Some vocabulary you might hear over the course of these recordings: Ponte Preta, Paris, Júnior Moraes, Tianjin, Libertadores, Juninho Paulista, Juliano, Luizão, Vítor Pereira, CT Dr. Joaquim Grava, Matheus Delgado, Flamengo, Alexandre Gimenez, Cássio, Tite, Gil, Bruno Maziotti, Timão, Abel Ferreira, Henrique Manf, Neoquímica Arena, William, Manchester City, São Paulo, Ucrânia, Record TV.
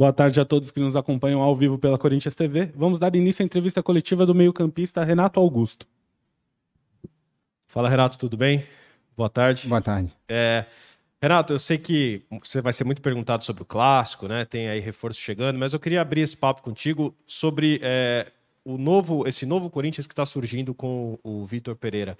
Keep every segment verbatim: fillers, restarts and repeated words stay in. Boa tarde a todos que nos acompanham ao vivo pela Corinthians T V. Vamos dar início à entrevista coletiva do meio-campista Renato Augusto. Fala, Renato, tudo bem? Boa tarde. Boa tarde. É, Renato, eu sei que você vai ser muito perguntado sobre o Clássico, né? Tem aí reforço chegando, mas eu queria abrir esse papo contigo sobre é, o novo, esse novo Corinthians que está surgindo com o Vítor Pereira.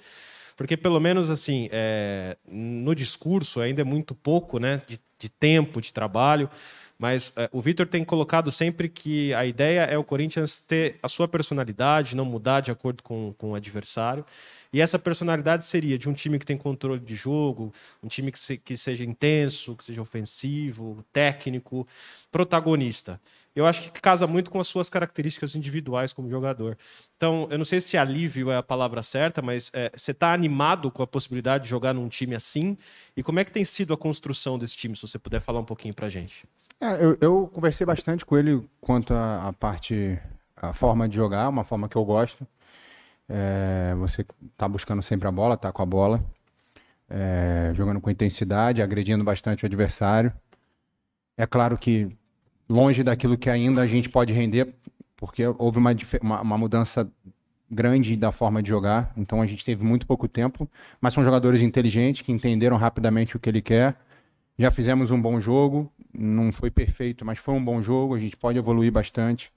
Porque pelo menos assim, é, no discurso ainda é muito pouco, né, de, de tempo, de trabalho, mas é, o Vítor tem colocado sempre que a ideia é o Corinthians ter a sua personalidade, não mudar de acordo com, com o adversário. E essa personalidade seria de um time que tem controle de jogo, um time que, se, que seja intenso, que seja ofensivo, técnico, protagonista. Eu acho que casa muito com as suas características individuais como jogador. Então, eu não sei se alívio é a palavra certa, mas é, você está animado com a possibilidade de jogar num time assim? E como é que tem sido a construção desse time, se você puder falar um pouquinho para a gente? É, eu, eu conversei bastante com ele quanto à, à parte, à forma de jogar, uma forma que eu gosto. É, você tá buscando sempre a bola, tá com a bola, é, jogando com intensidade, agredindo bastante o adversário. É claro que longe daquilo que ainda a gente pode render, porque houve uma, uma, uma mudança grande da forma de jogar, então a gente teve muito pouco tempo, mas são jogadores inteligentes que entenderam rapidamente o que ele quer. Já fizemos um bom jogo, não foi perfeito, mas foi um bom jogo, a gente pode evoluir bastante.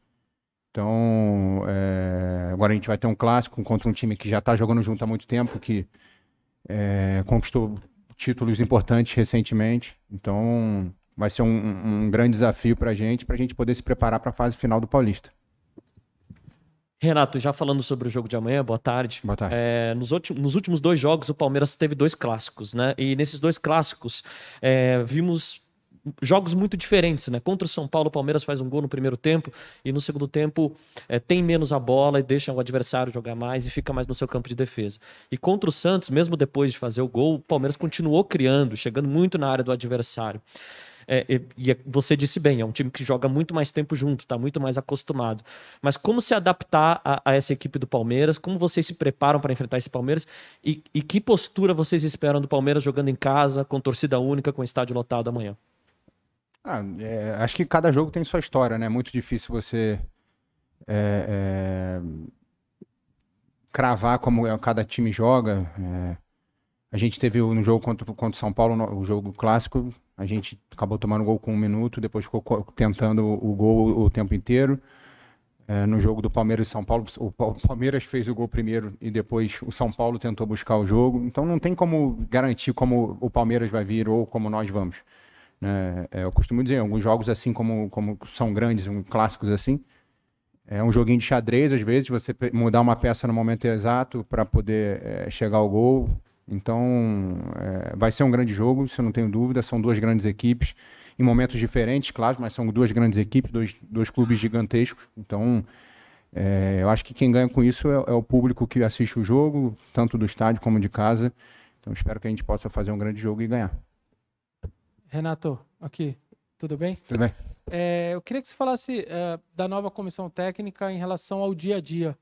Então, é, agora a gente vai ter um clássico contra um time que já está jogando junto há muito tempo, que é, conquistou títulos importantes recentemente. Então, vai ser um, um grande desafio para a gente, para a gente poder se preparar para a fase final do Paulista. Renato, já falando sobre o jogo de amanhã, boa tarde. Boa tarde. É, nos, últimos, nos últimos dois jogos, o Palmeiras teve dois clássicos, né? E nesses dois clássicos, é, vimos jogos muito diferentes, né? Contra o São Paulo, o Palmeiras faz um gol no primeiro tempo e no segundo tempo é, tem menos a bola e deixa o adversário jogar mais e fica mais no seu campo de defesa. E contra o Santos, mesmo depois de fazer o gol, o Palmeiras continuou criando, chegando muito na área do adversário. É, e, e você disse bem, é um time que joga muito mais tempo junto, está muito mais acostumado. Mas como se adaptar a, a essa equipe do Palmeiras? Como vocês se preparam para enfrentar esse Palmeiras? E, e que postura vocês esperam do Palmeiras jogando em casa, com torcida única, com estádio lotado amanhã? Ah, é, acho que cada jogo tem sua história, né? É muito difícil você é, é, cravar como cada time joga. É, a gente teve no jogo contra o São Paulo, no, o jogo clássico, a gente acabou tomando gol com um minuto, depois ficou tentando o gol o tempo inteiro. É, no jogo do Palmeiras e São Paulo, o Palmeiras fez o gol primeiro e depois o São Paulo tentou buscar o jogo. Então não tem como garantir como o Palmeiras vai vir ou como nós vamos. É, eu costumo dizer, alguns jogos assim como, como são grandes, um, clássicos assim, é um joguinho de xadrez, às vezes, você mudar uma peça no momento exato para poder é, chegar ao gol. Então, é, vai ser um grande jogo, se eu não tenho dúvida, são duas grandes equipes, em momentos diferentes, claro, mas são duas grandes equipes, dois, dois clubes gigantescos. Então, é, eu acho que quem ganha com isso é, é o público que assiste o jogo, tanto do estádio como de casa. Então, espero que a gente possa fazer um grande jogo e ganhar. Renato, aqui, tudo bem? Tudo bem. É, eu queria que você falasse é, da nova comissão técnica em relação ao dia a dia.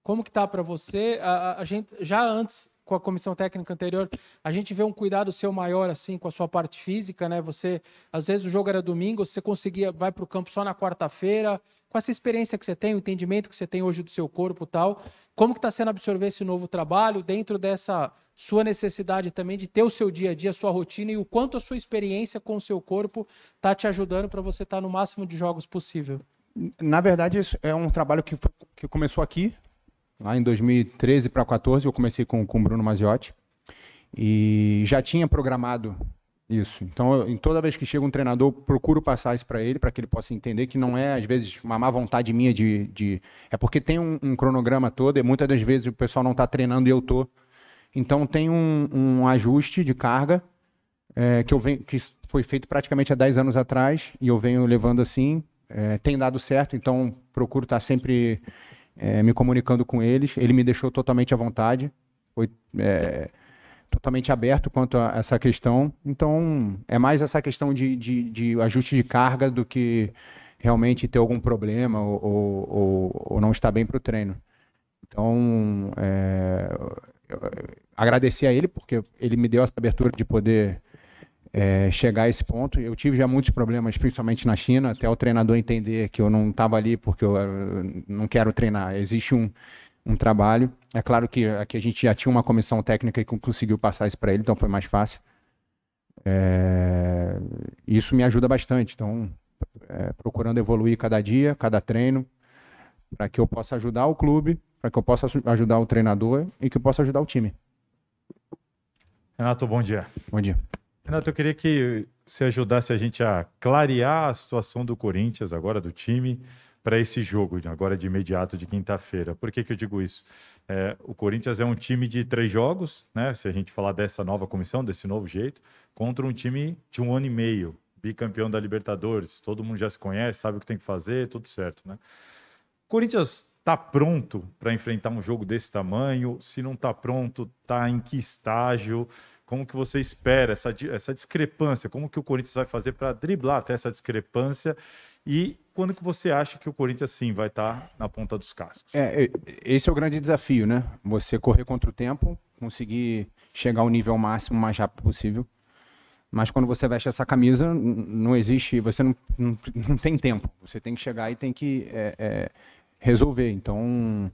Como que tá para você? A, a gente, já antes, com a comissão técnica anterior, a gente vê um cuidado seu maior assim com a sua parte física, né? Você, às vezes o jogo era domingo, você conseguia, vai para o campo só na quarta-feira. Com essa experiência que você tem, o entendimento que você tem hoje do seu corpo e tal, como que está sendo absorver esse novo trabalho dentro dessa sua necessidade também de ter o seu dia a dia, a sua rotina e o quanto a sua experiência com o seu corpo está te ajudando para você estar tá no máximo de jogos possível? Na verdade, isso é um trabalho que, foi, que começou aqui, lá em dois mil e treze para dois mil e quatorze, eu comecei com o Bruno Maziotti e já tinha programado isso. Então, eu, em toda vez que chega um treinador, procuro passar isso para ele, para que ele possa entender que não é, às vezes, uma má vontade minha de... de... É porque tem um, um cronograma todo e muitas das vezes o pessoal não está treinando e eu tô. Então, tem um, um ajuste de carga é, que, eu venho, que foi feito praticamente há dez anos atrás e eu venho levando assim. É, tem dado certo, então procuro estar sempre é, me comunicando com eles. Ele me deixou totalmente à vontade. Foi... É... totalmente aberto quanto a essa questão, então é mais essa questão de, de, de ajuste de carga do que realmente ter algum problema ou, ou, ou não estar bem para o treino. Então, é, agradecer a ele, porque ele me deu essa abertura de poder é, chegar a esse ponto. Eu tive já muitos problemas, principalmente na China, até o treinador entender que eu não estava ali porque eu, eu não quero treinar. Existe um, um trabalho. É claro que aqui a gente já tinha uma comissão técnica que conseguiu passar isso para ele, então foi mais fácil. É, isso me ajuda bastante. Então, é, procurando evoluir cada dia, cada treino, para que eu possa ajudar o clube, para que eu possa ajudar o treinador e que eu possa ajudar o time. Renato, bom dia. Bom dia. Renato, eu queria que você ajudasse a gente a clarear a situação do Corinthians agora, do time, para esse jogo, agora de imediato, de quinta-feira. Por que que eu digo isso? É, o Corinthians é um time de três jogos, né? Se a gente falar dessa nova comissão, desse novo jeito, contra um time de um ano e meio, bicampeão da Libertadores, todo mundo já se conhece, sabe o que tem que fazer, tudo certo, né? O Corinthians está pronto para enfrentar um jogo desse tamanho? Se não está pronto, está em que estágio? Como que você espera essa, essa discrepância? Como que o Corinthians vai fazer para driblar até essa discrepância? E quando que você acha que o Corinthians, sim, vai estar tá na ponta dos cascos? É, esse é o grande desafio, né? Você correr contra o tempo, conseguir chegar ao nível máximo o mais rápido possível. Mas quando você veste essa camisa, não existe, você não, não, não tem tempo. Você tem que chegar e tem que é, é, resolver. Então,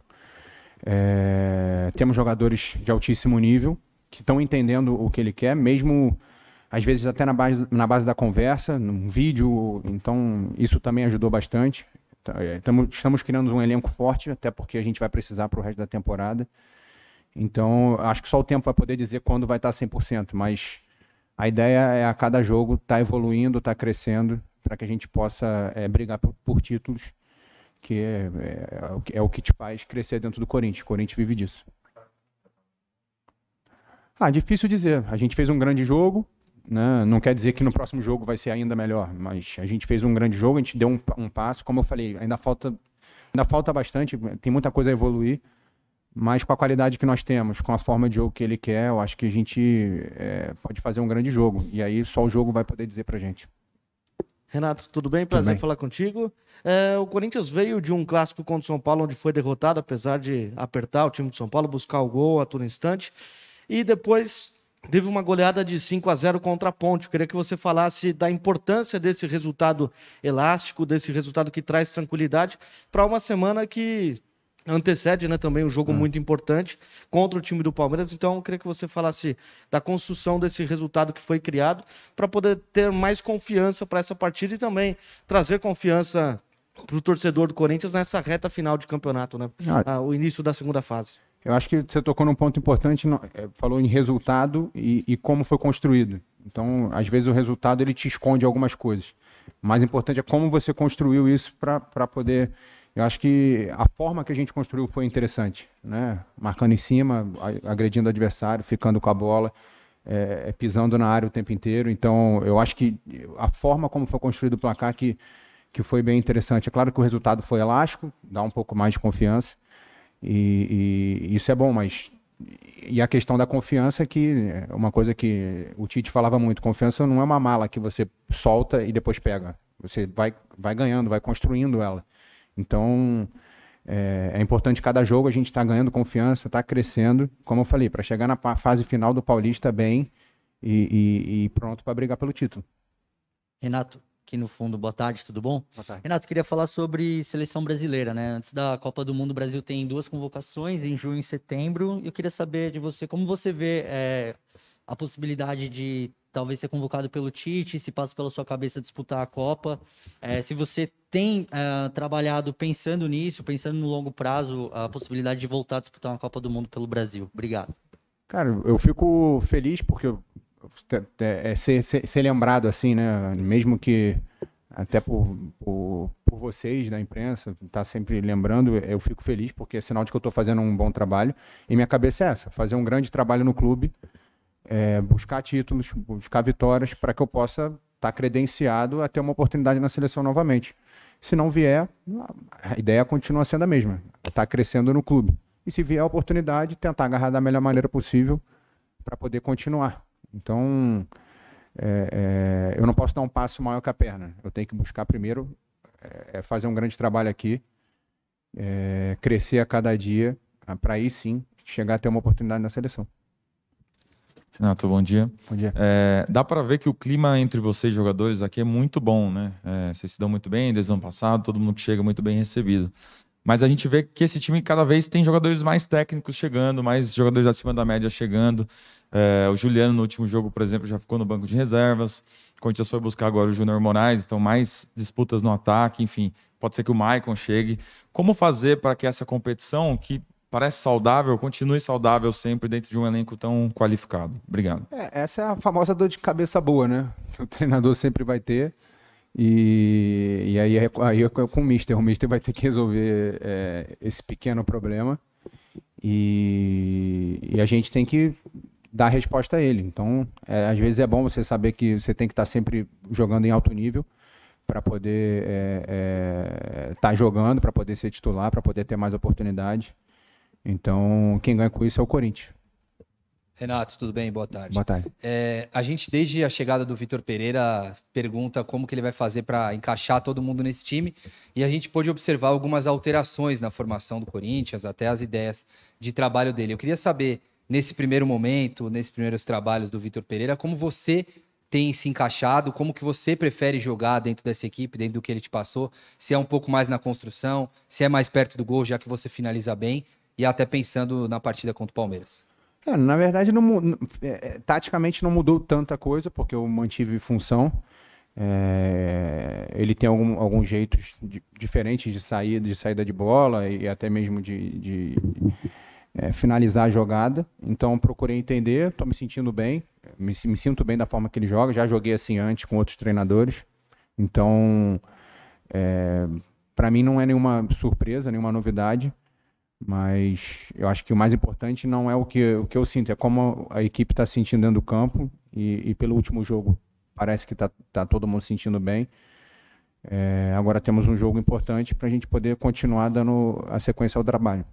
é, temos jogadores de altíssimo nível que estão entendendo o que ele quer, mesmo às vezes até na base, na base da conversa, num vídeo. Então, isso também ajudou bastante. Estamos, estamos criando um elenco forte, até porque a gente vai precisar para o resto da temporada. Então, acho que só o tempo vai poder dizer quando vai estar cem por cento, mas... a ideia é a cada jogo tá evoluindo, tá crescendo, para que a gente possa é, brigar por, por títulos, que é, é, é o que te faz crescer dentro do Corinthians. O Corinthians vive disso. Ah, difícil dizer. A gente fez um grande jogo, né? Não quer dizer que no próximo jogo vai ser ainda melhor, mas a gente fez um grande jogo, a gente deu um, um passo. Como eu falei, ainda falta, ainda falta bastante, tem muita coisa a evoluir. Mas com a qualidade que nós temos, com a forma de jogo que ele quer, eu acho que a gente é, pode fazer um grande jogo. E aí só o jogo vai poder dizer pra gente. Renato, tudo bem? Prazer tudo bem. Falar contigo. É, o Corinthians veio de um clássico contra o São Paulo, onde foi derrotado, apesar de apertar o time de São Paulo, buscar o gol a todo instante. E depois teve uma goleada de cinco a zero contra a Ponte. Eu queria que você falasse da importância desse resultado elástico, desse resultado que traz tranquilidade, para uma semana que... antecede, né, também um jogo hum. muito importante contra o time do Palmeiras. Então eu queria que você falasse da construção desse resultado que foi criado para poder ter mais confiança para essa partida e também trazer confiança para o torcedor do Corinthians nessa reta final de campeonato, né? ah, ah, o início da segunda fase. Eu acho que você tocou num ponto importante, falou em resultado e, e como foi construído. Então às vezes o resultado ele te esconde algumas coisas. O mais importante é como você construiu isso para poder... Eu acho que a forma que a gente construiu foi interessante, né? Marcando em cima, agredindo o adversário, ficando com a bola, é, pisando na área o tempo inteiro. Então, eu acho que a forma como foi construído o placar que, que foi bem interessante. É claro que o resultado foi elástico, dá um pouco mais de confiança, e, e isso é bom, mas... E a questão da confiança, que é uma coisa que o Tite falava muito, confiança não é uma mala que você solta e depois pega. Você vai, vai ganhando, vai construindo ela. Então, é, é importante cada jogo a gente está ganhando confiança, está crescendo, como eu falei, para chegar na fase final do Paulista bem e, e, e pronto para brigar pelo título. Renato, aqui no fundo, boa tarde, tudo bom? Boa tarde. Renato, queria falar sobre seleção brasileira, né? Antes da Copa do Mundo, o Brasil tem duas convocações, em junho e setembro, e eu queria saber de você, como você vê é, a possibilidade de... talvez ser convocado pelo Tite, se passa pela sua cabeça disputar a Copa. É, se você tem uh, trabalhado pensando nisso, pensando no longo prazo, a possibilidade de voltar a disputar uma Copa do Mundo pelo Brasil. Obrigado. Cara, eu fico feliz porque eu, é, é, ser, ser, ser lembrado assim, né? Mesmo que até por, por, por vocês da imprensa, tá sempre lembrando, eu fico feliz porque é sinal de que eu estou fazendo um bom trabalho. E minha cabeça é essa, fazer um grande trabalho no clube, É, buscar títulos, buscar vitórias, para que eu possa estar tá credenciado a ter uma oportunidade na seleção novamente. Se não vier, a ideia continua sendo a mesma, estar tá crescendo no clube. E se vier a oportunidade, tentar agarrar da melhor maneira possível para poder continuar. Então, é, é, eu não posso dar um passo maior que a perna. Eu tenho que buscar primeiro, é, fazer um grande trabalho aqui, é, crescer a cada dia, para aí sim chegar a ter uma oportunidade na seleção. Renato, bom dia. Bom dia. É, dá para ver que o clima entre vocês, jogadores, aqui é muito bom, né? É, vocês se dão muito bem desde o ano passado, todo mundo que chega muito bem recebido. Mas a gente vê que esse time cada vez tem jogadores mais técnicos chegando, mais jogadores acima da média chegando. É, o Juliano, no último jogo, por exemplo, já ficou no banco de reservas. O Corinthians foi buscar agora o Júnior Moraes, então mais disputas no ataque, enfim. Pode ser que o Maicon chegue. Como fazer para que essa competição, que parece saudável, continue saudável sempre dentro de um elenco tão qualificado? Obrigado. É, essa é a famosa dor de cabeça boa, né? O treinador sempre vai ter. E, e aí, é, aí é com o Mister. O Mister vai ter que resolver é, esse pequeno problema. E, e a gente tem que dar resposta a ele. Então, é, às vezes é bom você saber que você tem que estar sempre jogando em alto nível, para poder é, é, tá jogando, para poder ser titular, para poder ter mais oportunidade. Então, quem ganha com isso é o Corinthians. Renato, tudo bem? Boa tarde. Boa tarde. É, a gente, desde a chegada do Vítor Pereira, pergunta como que ele vai fazer para encaixar todo mundo nesse time. E a gente pôde observar algumas alterações na formação do Corinthians, até as ideias de trabalho dele. Eu queria saber, nesse primeiro momento, nesses primeiros trabalhos do Vítor Pereira, como você tem se encaixado, como que você prefere jogar dentro dessa equipe, dentro do que ele te passou, se é um pouco mais na construção, se é mais perto do gol, já que você finaliza bem, e até pensando na partida contra o Palmeiras. É, na verdade, não, é, taticamente não mudou tanta coisa, porque eu mantive função. É, ele tem algum, alguns jeitos de, diferentes de saída, de saída de bola e até mesmo de, de é, finalizar a jogada. Então, procurei entender, estou me sentindo bem. Me, me sinto bem da forma que ele joga, já joguei assim antes com outros treinadores, então é, para mim não é nenhuma surpresa, nenhuma novidade, mas eu acho que o mais importante não é o que, o que eu sinto, é como a equipe está se sentindo dentro do campo, e, e pelo último jogo parece que está tá todo mundo se sentindo bem. É, agora temos um jogo importante para a gente poder continuar dando a sequência ao trabalho.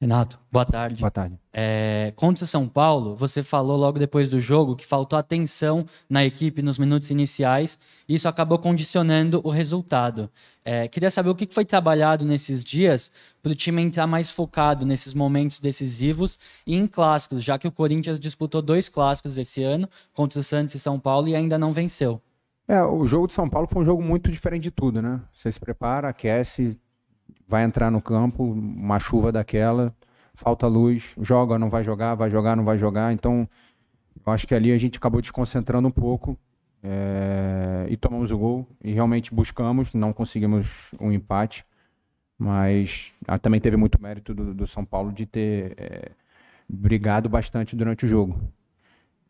Renato, boa tarde. Boa tarde. É, contra o São Paulo, você falou logo depois do jogo que faltou atenção na equipe nos minutos iniciais e isso acabou condicionando o resultado. É, queria saber o que foi trabalhado nesses dias para o time entrar mais focado nesses momentos decisivos e em clássicos, já que o Corinthians disputou dois clássicos esse ano, contra o Santos e São Paulo, e ainda não venceu. É, o jogo de São Paulo foi um jogo muito diferente de tudo, né? Você se prepara, aquece, vai entrar no campo, uma chuva daquela, falta luz, joga, não vai jogar, vai jogar, não vai jogar. Então, eu acho que ali a gente acabou desconcentrando um pouco é, e tomamos o gol. E realmente buscamos, não conseguimos um empate, mas ah, também teve muito mérito do, do São Paulo de ter é, brigado bastante durante o jogo.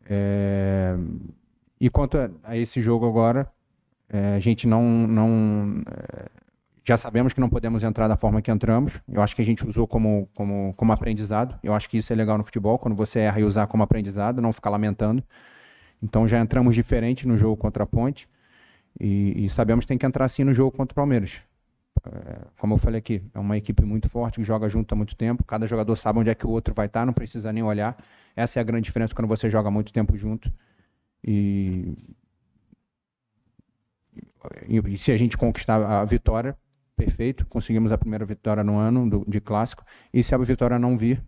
É, e quanto a, a esse jogo agora, é, a gente não... não é, já sabemos que não podemos entrar da forma que entramos. Eu acho que a gente usou como, como, como aprendizado. Eu acho que isso é legal no futebol, quando você erra e usar como aprendizado, não ficar lamentando. Então já entramos diferente no jogo contra a Ponte. E, e sabemos que tem que entrar assim no jogo contra o Palmeiras. É, como eu falei aqui, é uma equipe muito forte, que joga junto há muito tempo. Cada jogador sabe onde é que o outro vai estar, não precisa nem olhar. Essa é a grande diferença quando você joga muito tempo junto. E, e, e se a gente conquistar a vitória... perfeito, conseguimos a primeira vitória no ano do, de clássico, e se a vitória não vir,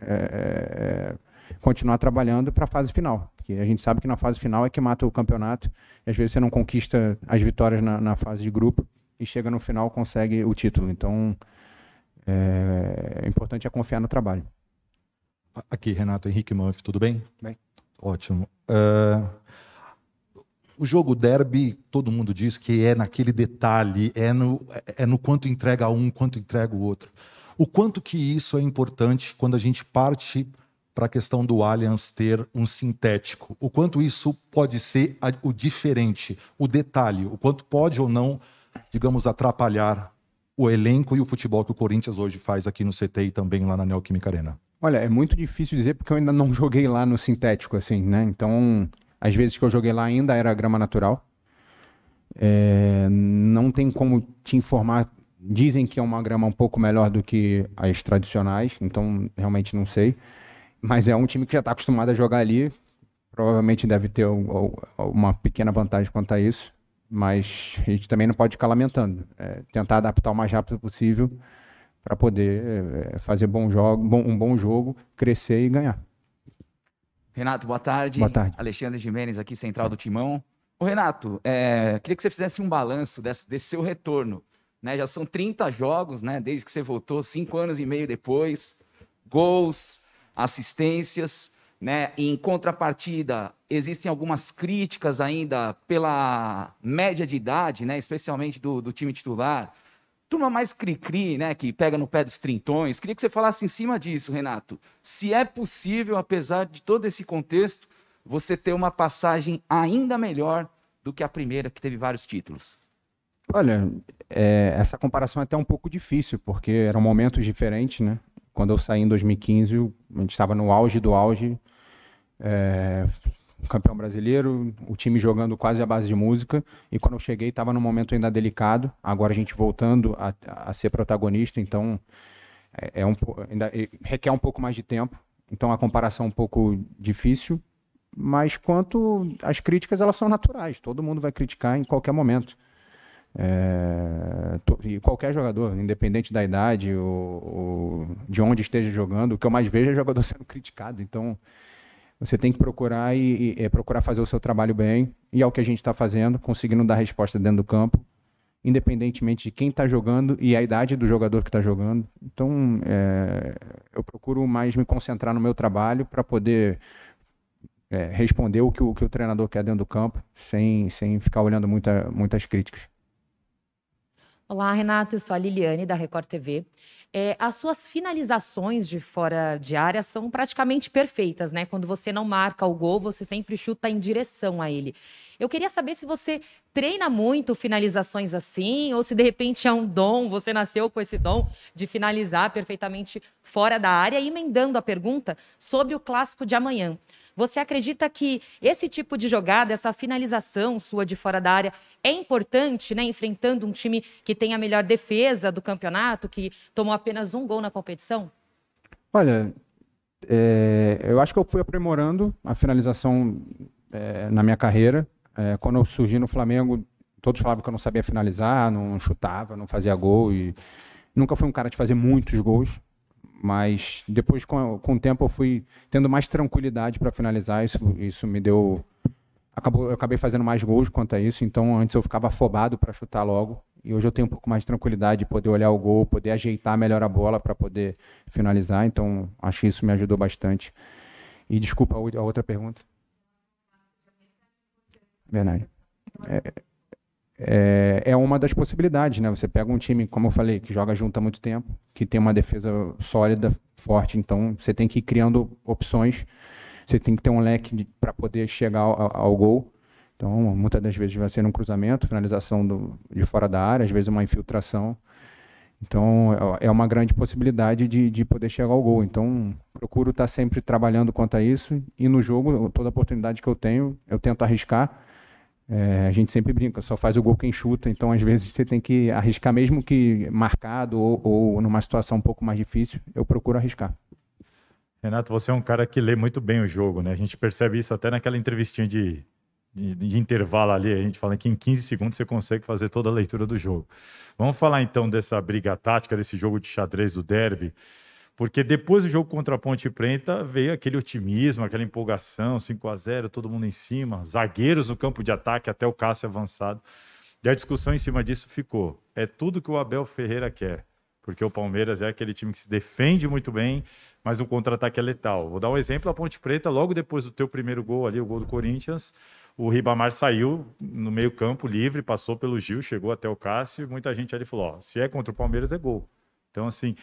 é, é, continuar trabalhando para a fase final, porque a gente sabe que na fase final é que mata o campeonato, e às vezes você não conquista as vitórias na, na fase de grupo, e chega no final consegue o título. Então, é, é importante é confiar no trabalho. Aqui, Renato, Henrique Manf, tudo bem? Bem. Ótimo. Uh... O jogo derby, todo mundo diz que é naquele detalhe, é no, é no quanto entrega um, quanto entrega o outro. O quanto que isso é importante quando a gente parte para a questão do Allianz ter um sintético? O quanto isso pode ser a, o diferente, o detalhe, o quanto pode ou não, digamos, atrapalhar o elenco e o futebol que o Corinthians hoje faz aqui no C T e também lá na Neoquímica Arena? Olha, é muito difícil dizer porque eu ainda não joguei lá no sintético, assim, né? Então... As vezes que eu joguei lá ainda era grama natural. É, não tem como te informar. Dizem que é uma grama um pouco melhor do que as tradicionais. Então, realmente não sei. Mas é um time que já está acostumado a jogar ali. Provavelmente deve ter uma pequena vantagem quanto a isso. Mas a gente também não pode ficar lamentando. É, tentar adaptar o mais rápido possível para poder fazer bom jogo, um bom jogo, crescer e ganhar. Renato, boa tarde. Boa tarde. Alexandre Gimenez aqui, central do Timão. Ô, Renato, é, queria que você fizesse um balanço desse, desse seu retorno. Né? Já são trinta jogos, né? Desde que você voltou, cinco anos e meio depois. Gols, assistências, né? Em contrapartida, existem algumas críticas ainda pela média de idade, né? Especialmente do, do time titular. Turma mais cri-cri, né, que pega no pé dos trintões. Queria que você falasse em cima disso, Renato. Se é possível, apesar de todo esse contexto, você ter uma passagem ainda melhor do que a primeira, que teve vários títulos. Olha, é, essa comparação é até um pouco difícil, porque eram momentos diferentes, né? Quando eu saí em dois mil e quinze, a gente estava no auge do auge, é, campeão brasileiro, o time jogando quase à base de música, e quando eu cheguei estava num momento ainda delicado, agora a gente voltando a, a ser protagonista, então é, é um, ainda, é, requer um pouco mais de tempo, então a comparação é um pouco difícil, mas quanto às críticas, elas são naturais, todo mundo vai criticar em qualquer momento, é, to, e qualquer jogador, independente da idade ou, ou de onde esteja jogando, o que eu mais vejo é jogador sendo criticado, então você tem que procurar e, e é, procurar fazer o seu trabalho bem, e é o que a gente está fazendo, conseguindo dar resposta dentro do campo, independentemente de quem está jogando e a idade do jogador que está jogando. Então, é, eu procuro mais me concentrar no meu trabalho para poder é, responder o que, o que o treinador quer dentro do campo, sem, sem ficar olhando muita, muitas críticas. Olá, Renato, eu sou a Liliane, da Record T V. É, as suas finalizações de fora de área são praticamente perfeitas, né? Quando você não marca o gol, você sempre chuta em direção a ele. Eu queria saber se você treina muito finalizações assim, ou se de repente é um dom, você nasceu com esse dom de finalizar perfeitamente fora da área. E emendando a pergunta sobre o clássico de amanhã. Você acredita que esse tipo de jogada, essa finalização sua de fora da área é importante, né? Enfrentando um time que tem a melhor defesa do campeonato, que tomou apenas um gol na competição? Olha, é, eu acho que eu fui aprimorando a finalização é, na minha carreira. É, quando eu surgi no Flamengo, todos falavam que eu não sabia finalizar, não chutava, não fazia gol. E nunca fui um cara de fazer muitos gols. Mas depois, com, com o tempo, eu fui tendo mais tranquilidade para finalizar. Isso, isso me deu... Acabou, eu acabei fazendo mais gols quanto a isso. Então, antes eu ficava afobado para chutar logo. E hoje eu tenho um pouco mais de tranquilidade de poder olhar o gol, poder ajeitar melhor a bola para poder finalizar. Então, acho que isso me ajudou bastante. E desculpa a outra pergunta. Verdade. É, é, é uma das possibilidades, né? Você pega um time, como eu falei, que joga junto há muito tempo, que tem uma defesa sólida, forte. Então, você tem que ir criando opções. Você tem que ter um leque para poder chegar ao, ao gol. Então, muitas das vezes vai ser um cruzamento, finalização do, de fora da área, às vezes uma infiltração. Então, é uma grande possibilidade de, de poder chegar ao gol. Então, procuro estar sempre trabalhando quanto a isso. E no jogo, toda oportunidade que eu tenho, eu tento arriscar. É, a gente sempre brinca, só faz o gol quem chuta. Então, às vezes, você tem que arriscar, mesmo que marcado ou, ou numa situação um pouco mais difícil, eu procuro arriscar. Renato, você é um cara que lê muito bem o jogo, né? A gente percebe isso até naquela entrevistinha de... De, de intervalo ali, a gente fala que em quinze segundos você consegue fazer toda a leitura do jogo. Vamos falar então dessa briga tática, desse jogo de xadrez do derby, porque depois do jogo contra a Ponte Preta veio aquele otimismo, aquela empolgação, cinco a zero, todo mundo em cima, zagueiros no campo de ataque, até o Cássio avançado. E a discussão em cima disso ficou, é tudo que o Abel Ferreira quer, porque o Palmeiras é aquele time que se defende muito bem, mas o contra-ataque é letal. Vou dar um exemplo, a Ponte Preta, logo depois do teu primeiro gol ali, o gol do Corinthians, o Ribamar saiu no meio campo livre, passou pelo Gil, chegou até o Cássio, e muita gente ali falou, ó, se é contra o Palmeiras é gol. Então, assim,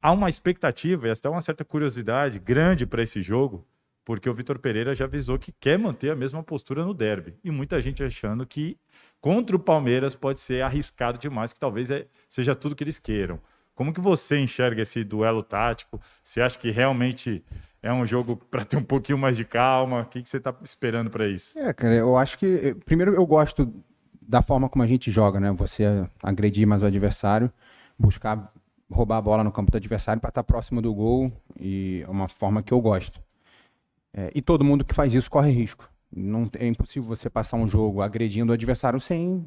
há uma expectativa e até uma certa curiosidade grande para esse jogo, porque o Vítor Pereira já avisou que quer manter a mesma postura no derby. E muita gente achando que contra o Palmeiras pode ser arriscado demais, que talvez seja tudo que eles queiram. Como que você enxerga esse duelo tático? Você acha que realmente é um jogo para ter um pouquinho mais de calma? O que, que você está esperando para isso? É, cara, eu acho que... Primeiro, eu gosto da forma como a gente joga, né? Você agredir mais o adversário, buscar roubar a bola no campo do adversário para estar próximo do gol, e é uma forma que eu gosto. É, e todo mundo que faz isso corre risco. Não, é impossível você passar um jogo agredindo o adversário sem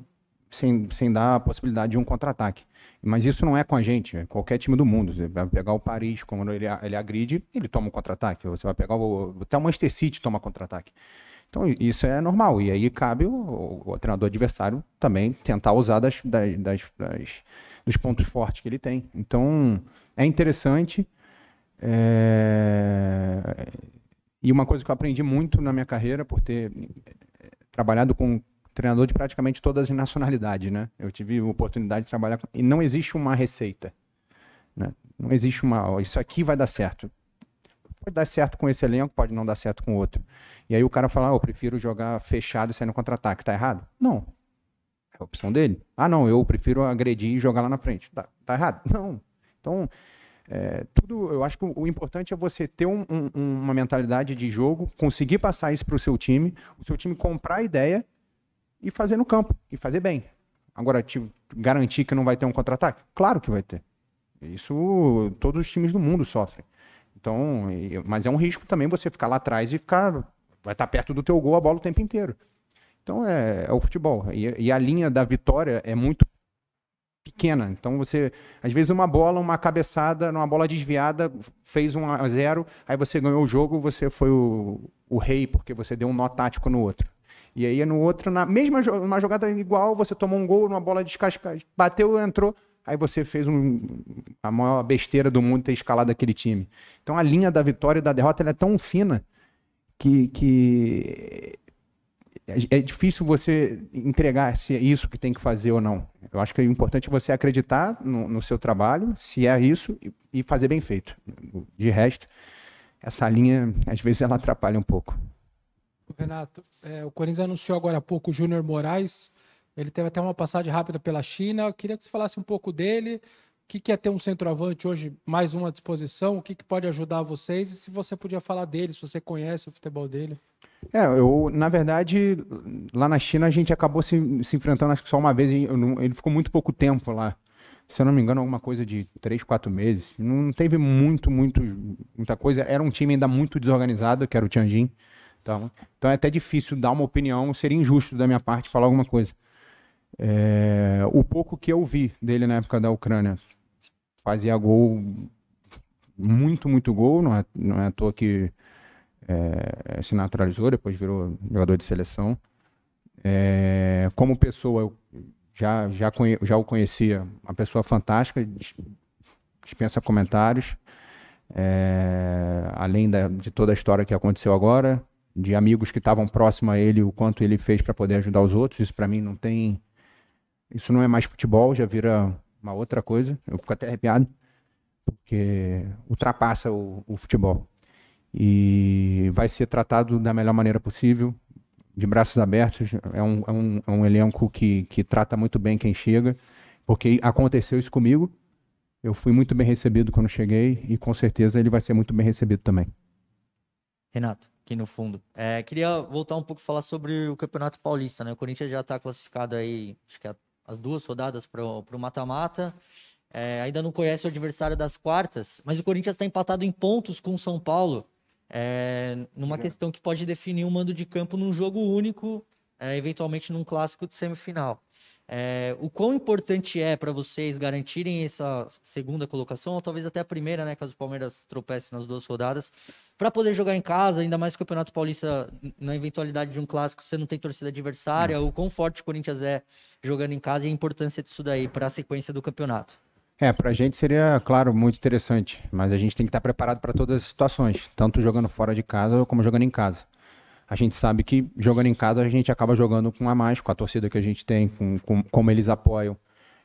sem, sem dar a possibilidade de um contra-ataque. Mas isso não é com a gente, é qualquer time do mundo. Você vai pegar o Paris, quando ele, ele agride, ele toma um contra-ataque. Você vai pegar o, até o Manchester City toma contra-ataque. Então isso é normal. E aí cabe o, o, o treinador adversário também tentar usar das, das, das, das, dos pontos fortes que ele tem. Então é interessante. É... E uma coisa que eu aprendi muito na minha carreira, por ter trabalhado com treinador de praticamente todas as nacionalidades, né? Eu tive a oportunidade de trabalhar com... E não existe uma receita, né? Não existe uma... Isso aqui vai dar certo. Pode dar certo com esse elenco, pode não dar certo com outro. E aí o cara fala, ah, eu prefiro jogar fechado e sair no contra-ataque. Tá errado? Não. É a opção dele. Ah, não, eu prefiro agredir e jogar lá na frente. Tá, tá errado? Não. Então... É, tudo, eu acho que o, o importante é você ter um, um, uma mentalidade de jogo, conseguir passar isso para o seu time, o seu time comprar a ideia e fazer no campo, e fazer bem. Agora, te garantir que não vai ter um contra-ataque? Claro que vai ter. Isso todos os times do mundo sofrem. Então, e, mas é um risco também você ficar lá atrás e ficar, vai estar perto do teu gol a bola o tempo inteiro. Então é, é o futebol. E, e a linha da vitória é muito pequena, então você, às vezes uma bola, uma cabeçada, uma bola desviada, fez um a zero, aí você ganhou o jogo, você foi o, o rei, porque você deu um nó tático no outro. E aí no outro, na mesma uma jogada igual, você tomou um gol, uma bola descascada, bateu, entrou, aí você fez um, a maior besteira do mundo ter escalado aquele time. Então a linha da vitória e da derrota ela é tão fina que... que... é difícil você entregar se é isso que tem que fazer ou não. Eu acho que o importante é você acreditar no, no seu trabalho, se é isso, e, e fazer bem feito. De resto, essa linha, às vezes, ela atrapalha um pouco. Renato, é, o Corinthians anunciou agora há pouco o Júnior Moraes. Ele teve até uma passagem rápida pela China. Eu queria que você falasse um pouco dele. O que, que é ter um centroavante hoje, mais um à disposição? O que, que pode ajudar vocês? E se você podia falar dele, se você conhece o futebol dele. É, eu, na verdade, lá na China a gente acabou se, se enfrentando, acho que só uma vez, não, ele ficou muito pouco tempo lá, se eu não me engano, alguma coisa de três, quatro meses, não teve muito, muito, muita coisa, era um time ainda muito desorganizado, que era o Tianjin, então, então é até difícil dar uma opinião, seria injusto da minha parte falar alguma coisa. É, o pouco que eu vi dele na época da Ucrânia, fazia gol, muito, muito gol, não é, não é à toa que... É, se naturalizou, depois virou jogador de seleção. É, como pessoa, eu já, já, conhe, já o conhecia, uma pessoa fantástica, dispensa comentários. É, além da, de toda a história que aconteceu agora, de amigos que estavam próximos a ele, o quanto ele fez para poder ajudar os outros, isso para mim não tem... Isso não é mais futebol, já vira uma outra coisa. Eu fico até arrepiado, porque ultrapassa o, o futebol. E vai ser tratado da melhor maneira possível, de braços abertos. É um, é um, é um elenco que, que trata muito bem quem chega, porque aconteceu isso comigo. Eu fui muito bem recebido quando cheguei e com certeza ele vai ser muito bem recebido também. Renato, aqui no fundo, é, queria voltar um pouco a falar sobre o Campeonato Paulista, né? O Corinthians já está classificado aí, acho que as duas rodadas para o mata-mata. É, ainda não conhece o adversário das quartas, mas o Corinthians está empatado em pontos com o São Paulo. É, numa questão que pode definir um mando de campo num jogo único, é, eventualmente num clássico de semifinal. É, o quão importante é para vocês garantirem essa segunda colocação, ou talvez até a primeira, né, caso o Palmeiras tropece nas duas rodadas, para poder jogar em casa, ainda mais que o Campeonato Paulista, na eventualidade de um clássico, você não tem torcida adversária, não. O quão forte o Corinthians é jogando em casa e a importância disso daí para a sequência do campeonato? É, pra gente seria, claro, muito interessante, mas a gente tem que estar preparado para todas as situações, tanto jogando fora de casa como jogando em casa. A gente sabe que jogando em casa a gente acaba jogando com a mais, com a torcida que a gente tem, com, com como eles apoiam.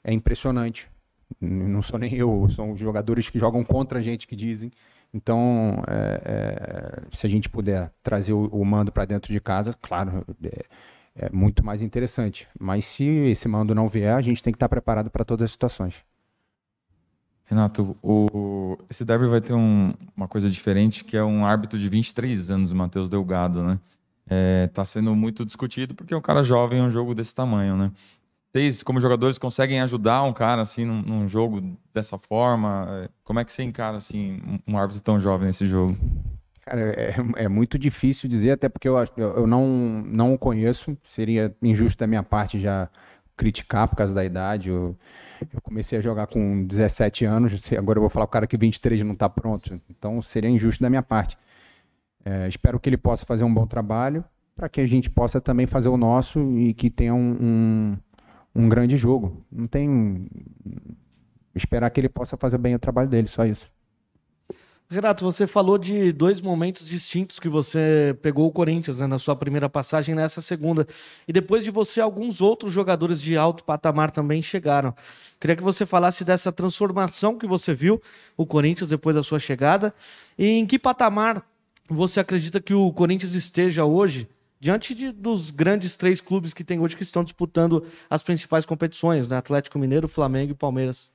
É impressionante. Não sou nem eu, são os jogadores que jogam contra a gente que dizem. Então, é, é, se a gente puder trazer o, o mando para dentro de casa, claro... É, é muito mais interessante. Mas se esse mando não vier, a gente tem que estar preparado para todas as situações. Renato, o, esse derby vai ter um, uma coisa diferente, que é um árbitro de vinte e três anos, o Matheus Delgado, né? É, tá sendo muito discutido, porque um cara jovem é um jogo desse tamanho, né? Vocês, como jogadores, conseguem ajudar um cara, assim, num, num jogo dessa forma? Como é que você encara, assim, um, um árbitro tão jovem nesse jogo? Cara, é, é muito difícil dizer, até porque eu, eu não, não o conheço. Seria injusto da minha parte já criticar por causa da idade. Eu, eu comecei a jogar com dezessete anos, agora eu vou falar o cara que vinte e três não está pronto. Então seria injusto da minha parte. É, espero que ele possa fazer um bom trabalho, para que a gente possa também fazer o nosso e que tenha um, um, um grande jogo. Não tem... Esperar que ele possa fazer bem o trabalho dele, só isso. Renato, você falou de dois momentos distintos que você pegou o Corinthians, né, na sua primeira passagem, nessa segunda. E depois de você, alguns outros jogadores de alto patamar também chegaram. Queria que você falasse dessa transformação que você viu o Corinthians depois da sua chegada. E em que patamar você acredita que o Corinthians esteja hoje, diante de, dos grandes três clubes que tem hoje, que estão disputando as principais competições, né? Atlético Mineiro, Flamengo e Palmeiras.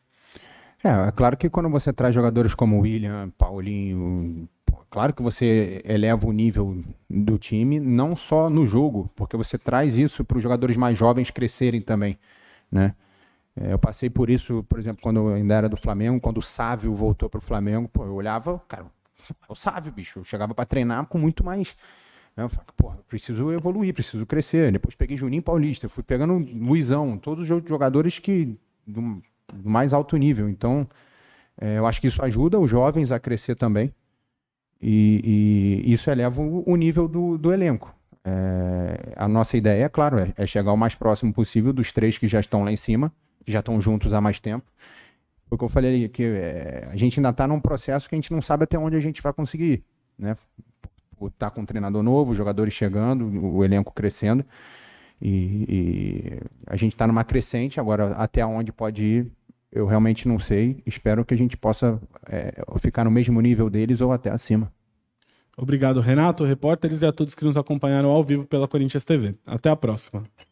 É, é claro que quando você traz jogadores como William, Paulinho, claro que você eleva o nível do time, não só no jogo, porque você traz isso para os jogadores mais jovens crescerem também, né? Eu passei por isso, por exemplo, quando eu ainda era do Flamengo, quando o Sávio voltou para o Flamengo, pô, eu olhava, cara, é o Sávio, bicho, eu chegava para treinar com muito mais... Eu falei, porra, preciso evoluir, preciso crescer. Depois peguei Juninho Paulista, fui pegando Luizão, todos os jogadores que... Do, do mais alto nível. Então, é, eu acho que isso ajuda os jovens a crescer também. E, e isso eleva o, o nível do, do elenco. É, a nossa ideia, é claro, é, é chegar o mais próximo possível dos três que já estão lá em cima, que já estão juntos há mais tempo. Foi o que eu falei ali, que é, a gente ainda está num processo que a gente não sabe até onde a gente vai conseguir ir, né? Tá com um treinador novo, jogadores chegando, o, o elenco crescendo. E, e a gente está numa crescente agora, até onde pode ir eu realmente não sei, espero que a gente possa é, ficar no mesmo nível deles ou até acima. Obrigado, Renato, repórteres e a todos que nos acompanharam ao vivo pela Corinthians T V. Até a próxima.